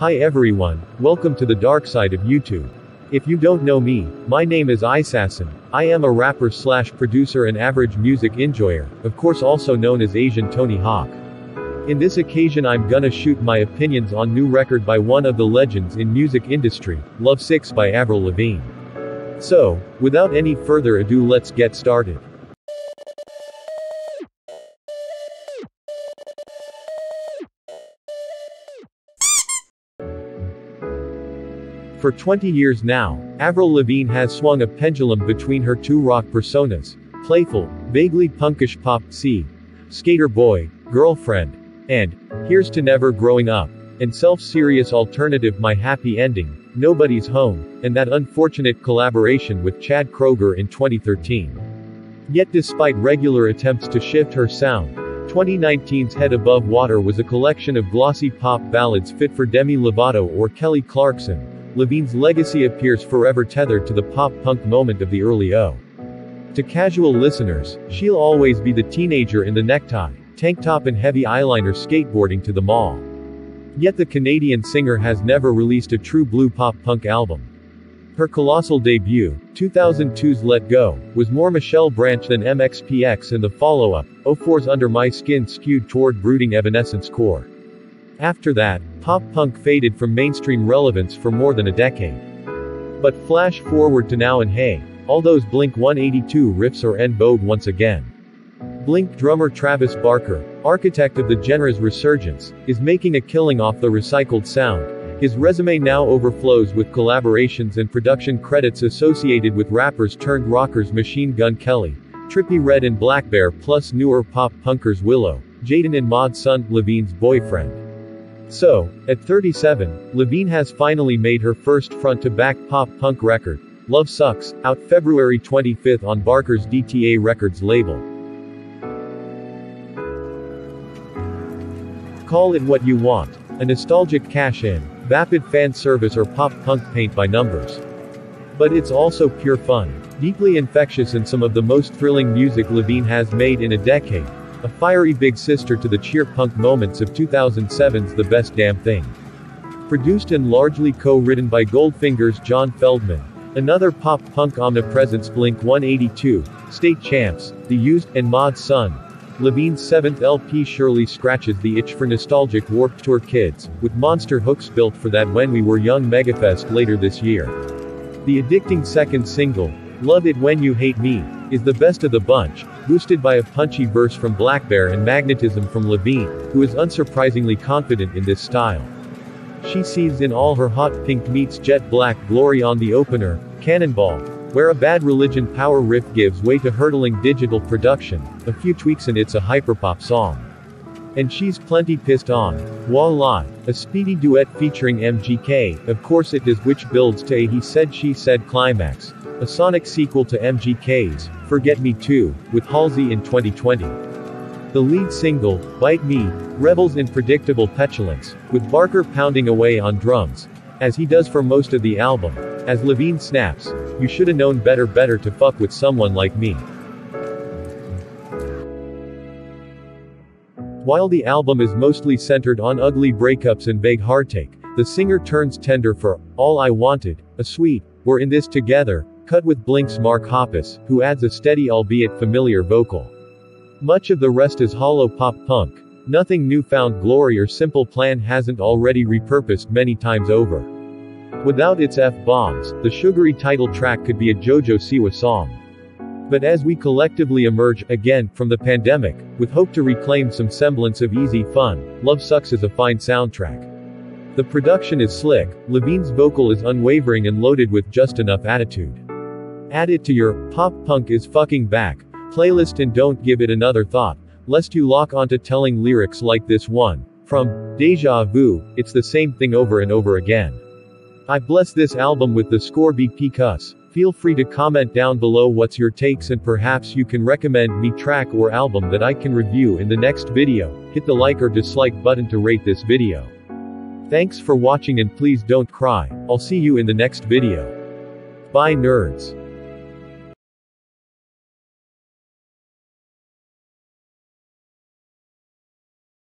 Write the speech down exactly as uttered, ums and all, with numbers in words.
Hi everyone, welcome to the dark side of YouTube. If you don't know me, my name is eyessassin. I am a rapper slash producer and average music enjoyer, of course also known as Asian Tony Hawk. In this occasion I'm gonna shoot my opinions on new record by one of the legends in music industry, Love Sux by Avril Lavigne. So, without any further ado, let's get started. For twenty years now, Avril Lavigne has swung a pendulum between her two rock personas, playful, vaguely punkish pop C, skater boy, girlfriend, and here's to never growing up, and self-serious alternative My Happy Ending, Nobody's Home, and that unfortunate collaboration with Chad Kroeger in twenty thirteen. Yet despite regular attempts to shift her sound, twenty nineteen's Head Above Water was a collection of glossy pop ballads fit for Demi Lovato or Kelly Clarkson. Lavigne's legacy appears forever tethered to the pop-punk moment of the early aughts. To casual listeners, she'll always be the teenager in the necktie, tank top and heavy eyeliner skateboarding to the mall. Yet the Canadian singer has never released a true blue pop-punk album. Her colossal debut, two thousand two's Let Go, was more Michelle Branch than M X P X, and the follow-up, oh four's Under My Skin, skewed toward brooding Evanescence core. After that, pop-punk faded from mainstream relevance for more than a decade. But flash forward to now and hey, all those Blink one eighty-two riffs are en vogue once again. Blink drummer Travis Barker, architect of the genre's resurgence, is making a killing off the recycled sound. His resume now overflows with collaborations and production credits associated with rappers turned rockers Machine Gun Kelly, Trippie Redd and Blackbear, plus newer pop-punkers Willow, Jaden and Mod Sun, Lavigne's boyfriend. So, at thirty-seven, Lavigne has finally made her first front-to-back pop-punk record, Love Sux, out February twenty-fifth on Barker's D T A Records label. Call it what you want, a nostalgic cash-in, vapid fan service or pop-punk paint by numbers. But it's also pure fun, deeply infectious, and some of the most thrilling music Lavigne has made in a decade. A fiery big sister to the cheer punk moments of two thousand seven's The Best Damn Thing. Produced and largely co-written by Goldfinger's John Feldman, another pop-punk omnipresence Blink one eighty-two, State Champs, The Used, and Mod Sun, Lavigne's seventh L P surely scratches the itch for nostalgic Warped Tour kids, with monster hooks built for that When We Were Young Megafest later this year. The addicting second single, Love It When You Hate Me, is the best of the bunch, boosted by a punchy verse from Blackbear and magnetism from Lavigne, who is unsurprisingly confident in this style. She seethes in all her hot pink meets jet black glory on the opener, Cannonball, where a Bad Religion power riff gives way to hurtling digital production, a few tweaks and it's a hyperpop song. And she's plenty pissed on, Voila, a speedy duet featuring M G K, of course it is, which builds to a He Said She Said climax, a sonic sequel to M G K's Forget Me Too, with Halsey in twenty twenty. The lead single, Bite Me, revels in predictable petulance, with Barker pounding away on drums, as he does for most of the album, as Lavigne snaps, "You shoulda known better better to fuck with someone like me." While the album is mostly centered on ugly breakups and vague heartache, the singer turns tender for All I Wanted, a sweet, we're in this together, cut with Blink's Mark Hoppus, who adds a steady albeit familiar vocal. Much of the rest is hollow pop-punk, nothing New Found Glory or Simple Plan hasn't already repurposed many times over. Without its F-bombs, the sugary title track could be a Jojo Siwa song. But as we collectively emerge, again, from the pandemic, with hope to reclaim some semblance of easy fun, Love Sux is a fine soundtrack. The production is slick, Lavigne's vocal is unwavering and loaded with just enough attitude. Add it to your Pop Punk Is Fucking Back playlist and don't give it another thought, lest you lock onto telling lyrics like this one, from Deja Vu, it's the same thing over and over again. I bless this album with the score B P Cuss. Feel free to comment down below what's your takes, and perhaps you can recommend me track or album that I can review in the next video. Hit the like or dislike button to rate this video. Thanks for watching and please don't cry, I'll see you in the next video. Bye nerds.